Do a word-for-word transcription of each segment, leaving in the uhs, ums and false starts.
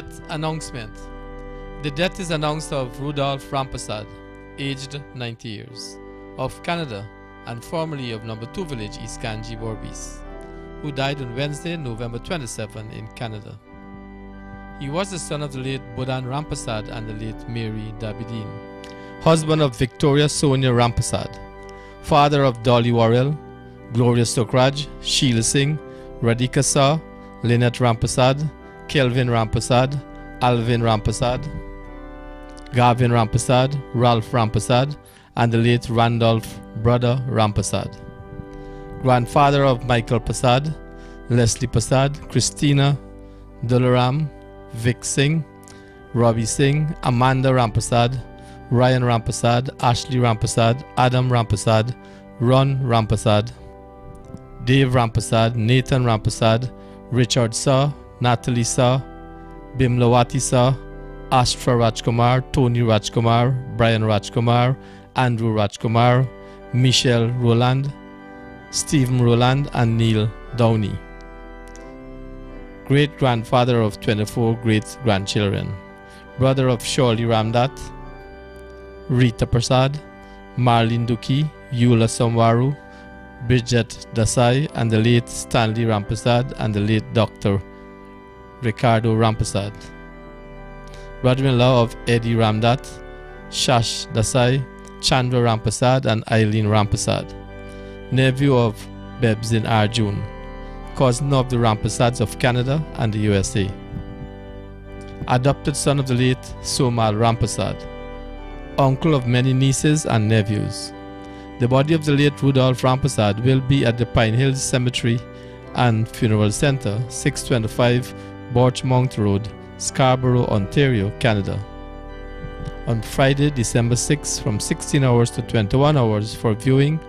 death announcement. The death is announced of Rudolph Rampersaud, aged ninety years, of Canada and formerly of Number two Village, East Kanji, Berbice, who died on Wednesday, November twenty-seventh in Canada. He was the son of the late Bodan Rampersaud and the late Mary Dabedine, husband of Victoria Sonia Rampersaud, father of Dolly Warrell, Gloria Sokraj, Sheila Singh, Radhika Sah, Lynette Rampersaud, Kelvin Rampersaud, Alvin Rampersaud, Garvin Rampersaud, Ralph Rampersaud, and the late Randolph Brother Rampersaud. Grandfather of Michael Passad, Leslie Passad, Christina Dularam, Vic Singh, Robbie Singh, Amanda Rampersaud, Ryan Rampersaud, Ashley Rampersaud, Adam Rampersaud, Ron Rampersaud, Dave Rampersaud, Nathan Rampersaud, Richard Sir, Natalie Sah, Bimlawati Sah, Ashfra Rajkumar, Tony Rajkumar, Brian Rajkumar, Andrew Rajkumar, Michelle Roland, Stephen Roland, and Neil Downey. Great-grandfather of twenty-four great-grandchildren. Brother of Shirley Ramdat, Rita Prasad, Marlene Duki, Eula Somwaru, Bridget Dasai, and the late Stanley Rampersaud, and the late Doctor Ricardo Rampersaud. Brother-in-law of Eddie Ramdat, Shash Dasai, Chandra Rampersaud, and Eileen Rampersaud. Nephew of Bebzin Arjun, cousin of the Rampersauds of Canada and the U S A. Adopted son of the late Somal Rampersaud, uncle of many nieces and nephews. The body of the late Rudolph Rampersaud will be at the Pine Hills Cemetery and Funeral Center, six twenty-five Borchmount Road, Scarborough, Ontario, Canada, on Friday, December sixth from sixteen hours to twenty-one hours for viewing,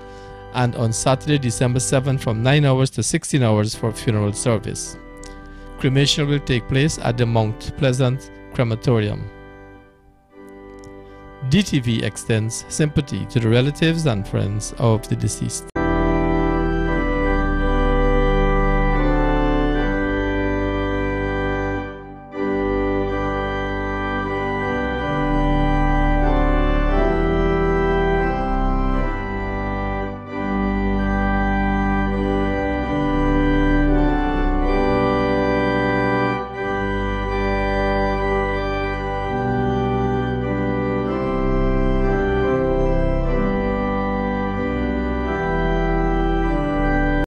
and on Saturday, December seventh from nine hours to sixteen hours for funeral service. Cremation will take place at the Mount Pleasant Crematorium. D T V extends sympathy to the relatives and friends of the deceased.